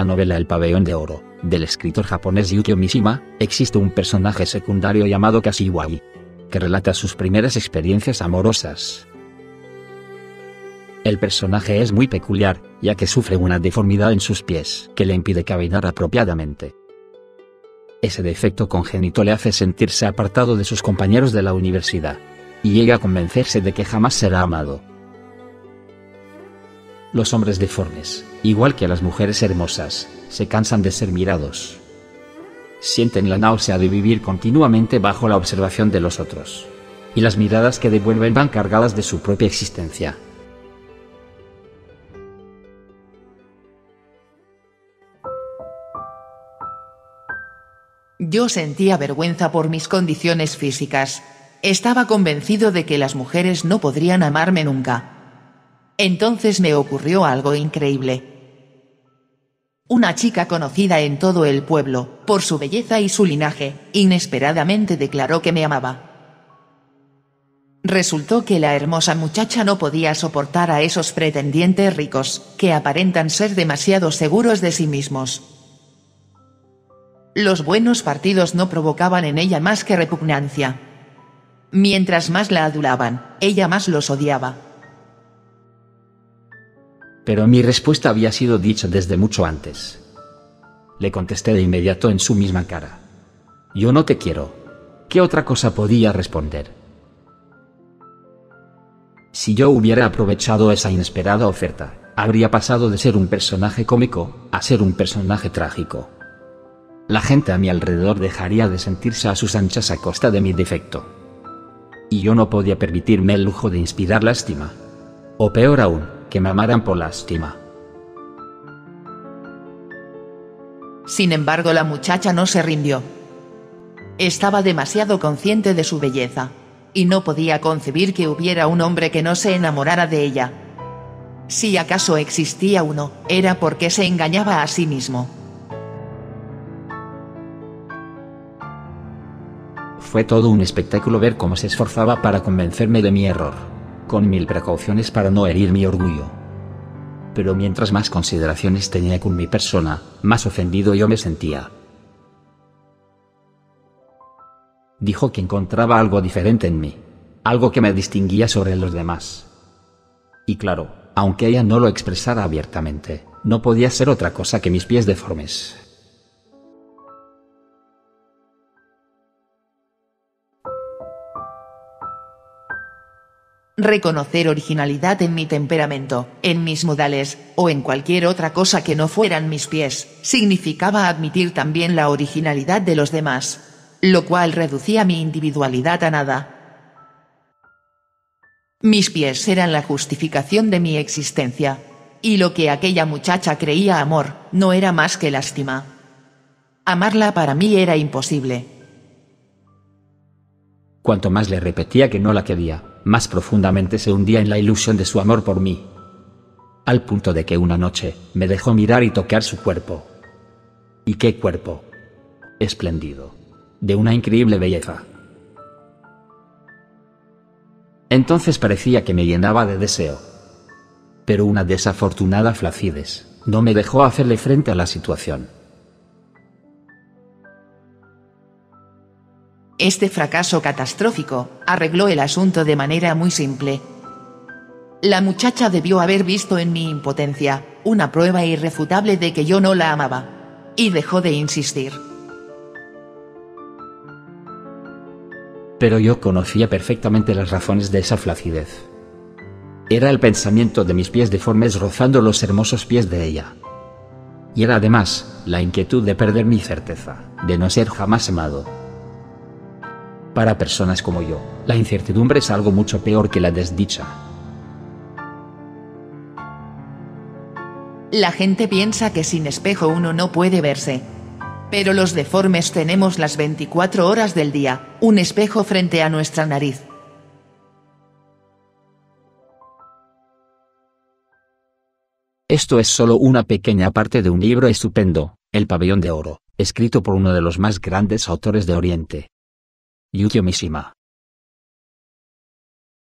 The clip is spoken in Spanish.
la novela El pabellón de oro, del escritor japonés Yukio Mishima, existe un personaje secundario llamado Kashiwagi, que relata sus primeras experiencias amorosas. El personaje es muy peculiar, ya que sufre una deformidad en sus pies que le impide caminar apropiadamente. Ese defecto congénito le hace sentirse apartado de sus compañeros de la universidad, y llega a convencerse de que jamás será amado. Los hombres deformes, igual que las mujeres hermosas, se cansan de ser mirados. Sienten la náusea de vivir continuamente bajo la observación de los otros, y las miradas que devuelven van cargadas de su propia existencia. Yo sentía vergüenza por mis condiciones físicas. Estaba convencido de que las mujeres no podrían amarme nunca. Entonces me ocurrió algo increíble. Una chica conocida en todo el pueblo, por su belleza y su linaje, inesperadamente declaró que me amaba. Resultó que la hermosa muchacha no podía soportar a esos pretendientes ricos, que aparentan ser demasiado seguros de sí mismos. Los buenos partidos no provocaban en ella más que repugnancia. Mientras más la adulaban, ella más los odiaba. Pero mi respuesta había sido dicha desde mucho antes. Le contesté de inmediato en su misma cara. Yo no te quiero. ¿Qué otra cosa podía responder? Si yo hubiera aprovechado esa inesperada oferta, habría pasado de ser un personaje cómico a ser un personaje trágico. La gente a mi alrededor dejaría de sentirse a sus anchas a costa de mi defecto. Y yo no podía permitirme el lujo de inspirar lástima. O peor aún, que me amaran por lástima. Sin embargo, la muchacha no se rindió. Estaba demasiado consciente de su belleza, y no podía concebir que hubiera un hombre que no se enamorara de ella. Si acaso existía uno, era porque se engañaba a sí mismo. Fue todo un espectáculo ver cómo se esforzaba para convencerme de mi error, con mil precauciones para no herir mi orgullo. Pero mientras más consideraciones tenía con mi persona, más ofendido yo me sentía. Dijo que encontraba algo diferente en mí, algo que me distinguía sobre los demás. Y claro, aunque ella no lo expresara abiertamente, no podía ser otra cosa que mis pies deformes. Reconocer originalidad en mi temperamento, en mis modales, o en cualquier otra cosa que no fueran mis pies, significaba admitir también la originalidad de los demás, lo cual reducía mi individualidad a nada. Mis pies eran la justificación de mi existencia, y lo que aquella muchacha creía amor, no era más que lástima. Amarla para mí era imposible. Cuanto más le repetía que no la quería, más profundamente se hundía en la ilusión de su amor por mí, al punto de que una noche me dejó mirar y tocar su cuerpo. ¿Y qué cuerpo? Espléndido, de una increíble belleza. Entonces parecía que me llenaba de deseo, pero una desafortunada flacidez no me dejó hacerle frente a la situación. Este fracaso catastrófico arregló el asunto de manera muy simple. La muchacha debió haber visto en mi impotencia una prueba irrefutable de que yo no la amaba, y dejó de insistir. Pero yo conocía perfectamente las razones de esa flacidez. Era el pensamiento de mis pies deformes rozando los hermosos pies de ella. Y era además la inquietud de perder mi certeza, de no ser jamás amado. Para personas como yo, la incertidumbre es algo mucho peor que la desdicha. La gente piensa que sin espejo uno no puede verse. Pero los deformes tenemos las 24 horas del día, un espejo frente a nuestra nariz. Esto es solo una pequeña parte de un libro estupendo, El pabellón de oro, escrito por uno de los más grandes autores de Oriente, Yukio Mishima.